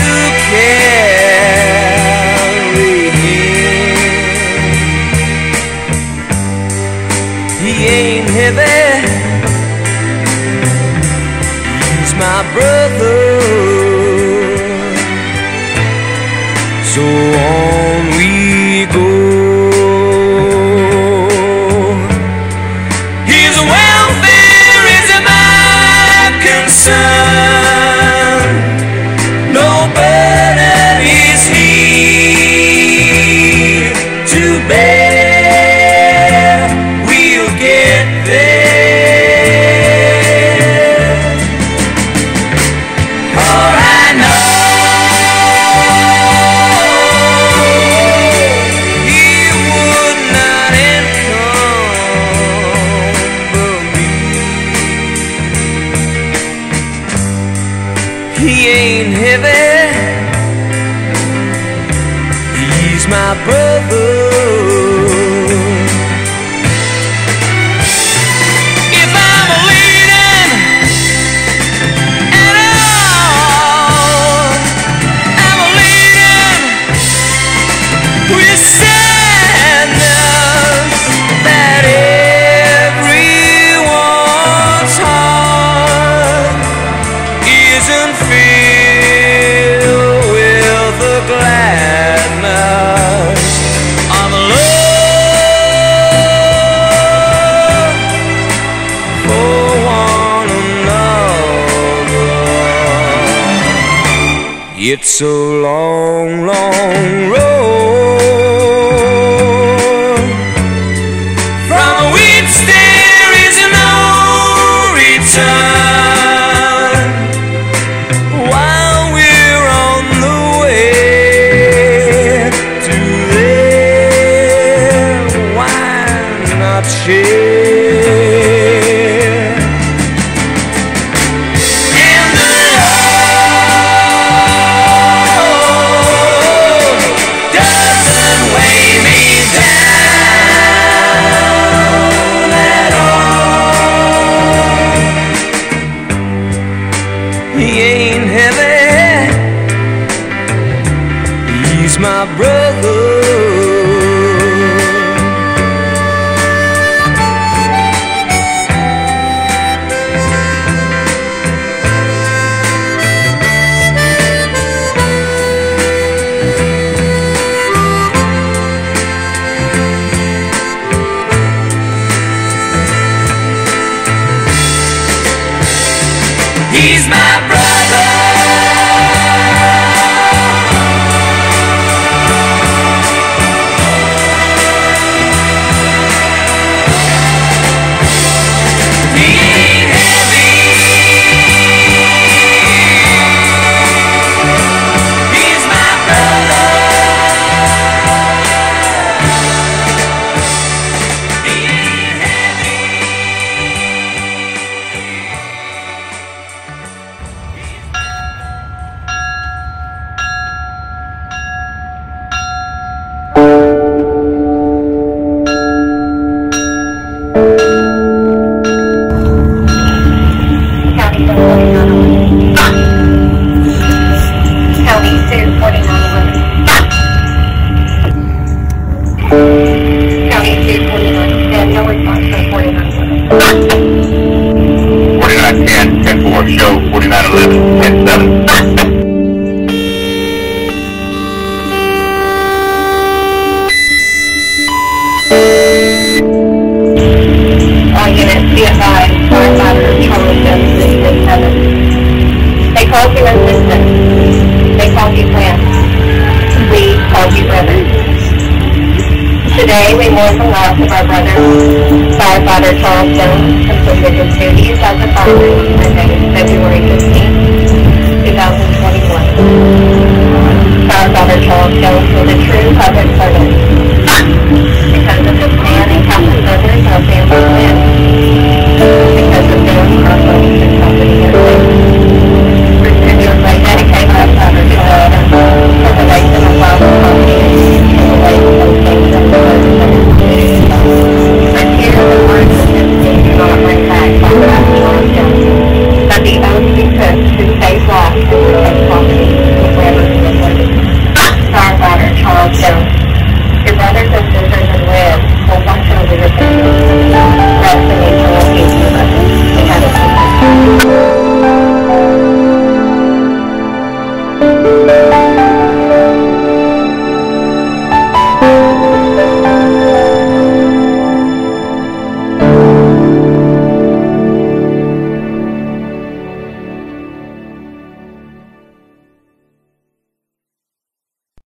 carry him. He ain't heavy, he's my brother. So on we go. His welfare is my concern, no burden is he to bear. We'll get there, for I know he ain't heavy, he's my brother. If I'm leading at all, I'm leading with sadness that everyone's heart isn't filled with the gladness of love for one another. It's a long, long road from which there is no return. He ain't heavy, he's my brother. He's my brother. He ain't heavy, he's my brother. He ain't heavy. Today we mourn the loss of our brother, firefighter Charles Jones, completed his duties as a fireman on February 15, 2021. Firefighter Charles Jones was a true public servant.